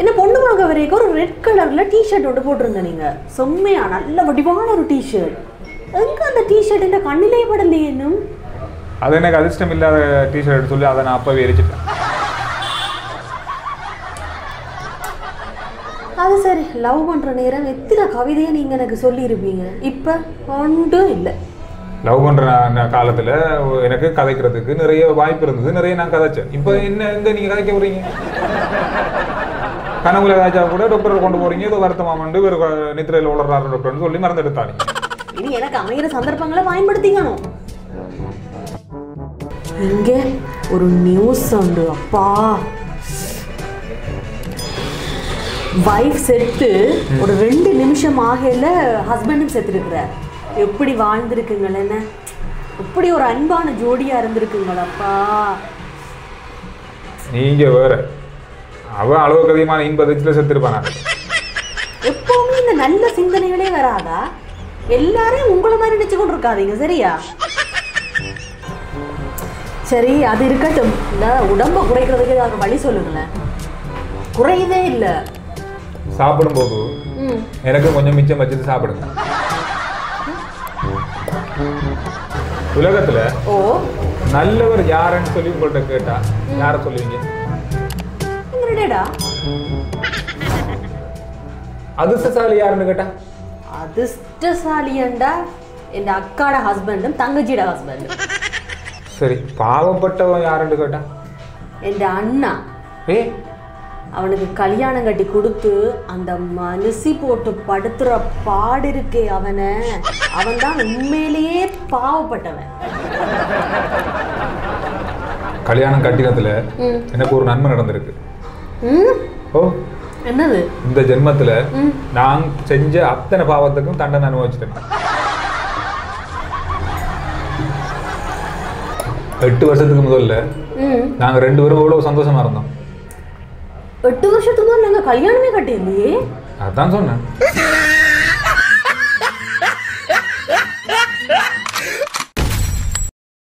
என்ன பொண்ணு பார்க்க வரைக்கும் ஒரு ரெட் கலரில் டிஷர்ட் ஒன்று போட்டிருந்தேன். நீங்கள் செம்மையா நல்ல வடிவான ஒரு டிஷர்ட். எங்கே அந்த டிஷர்ட் என்ன கண்ணிலே படலை? என்னும் அது எனக்கு அதிர்ஷ்டம் இல்லாத டிஷர்ட் சொல்லி அதை நான் அப்பவே எரிச்சிட்டேன். அது சரி, லவ் பண்ணுற நேரம் எத்தனை கவிதையை நீங்கள் எனக்கு சொல்லியிருப்பீங்க, இப்போ ஒன்றும் இல்லை. லவ் பண்ணுற காலத்தில் எனக்கு கதைக்கிறதுக்கு நிறைய வாய்ப்பு இருந்தது, நிறைய நான் கதைச்சேன். இப்போ என்ன எங்கே நீங்கள் கதைக்க போகிறீங்க? கனவுல ராஜா கூட டாக்டர் கொண்டு போறீங்க, ஏதோ வருத்தமாமண்டு வேறு நித்திரையில் உளர்றாரு டாக்டர்னு சொல்லி மறந்து எடுத்தாரு. இனி எனக்கு அமைகிற சந்தர்ப்பங்களை பயன்படுத்திக்கணும். இங்கே ஒரு நியூஸ் உண்டு. அப்பா, வைஃப் செத்து ஒரு 2 நிமிஷம் ஆகையில ஹஸ்பண்டும் செத்துருக்கிறார். எப்படி வாழ்ந்துருக்குங்கள், என்ன எப்படி ஒரு அன்பான ஜோடியா இருந்திருக்குங்களப்பா. நீங்க வேற, அவன் அளவுக்கு அதிகமான இன்பதில செத்துருப்பான. எப்பவுமே இந்த நல்ல சிந்தனைகளே வராதா? எல்லாரையும் உங்களை மாதிரி நினைச்சு கொண்டு இருக்காதீங்க, சரியா? சரி, அது இருக்கட்டும். இந்த உடம்ப குறைக்கிறதுக்கு ஏதாவது வழி சொல்லுங்களேன். குறையவே இல்லை. சாப்பிடும்போது எனக்கு கொஞ்சம் மிச்சம் வச்சுட்டு சாப்பிடுங்க. உலகத்துல நல்லவர் யாருன்னு சொல்லி உங்கள்கிட்ட கேட்டா யார சொல்லுவீங்க? அவனுக்கு கல்யாணம் கட்டி கொடுத்து அந்த மனசி போட்டு படுத்துற பாடு இருக்கே, அவனை அவன் தான் உண்மையிலேயே பாவப்பட்டவன். கல்யாணம் கட்டினத்துல எனக்கு ஒரு நன்மை நடந்திருக்கு. என்னது? இந்த ஜென்மத்துல நான் செஞ்ச அத்தனை பாவத்துக்கும் தண்டனை அனுபவிச்சிட்டேன். 8 வருஷத்துக்கு முதல்ல நாங்க 2 பேரும் எவ்வளவு சந்தோஷமா இருந்தோம். 8 வருஷத்துக்கு முதல்ல நாங்க கல்யாணமே கட்டியிருந்தே, அதான் சொன்னேன்.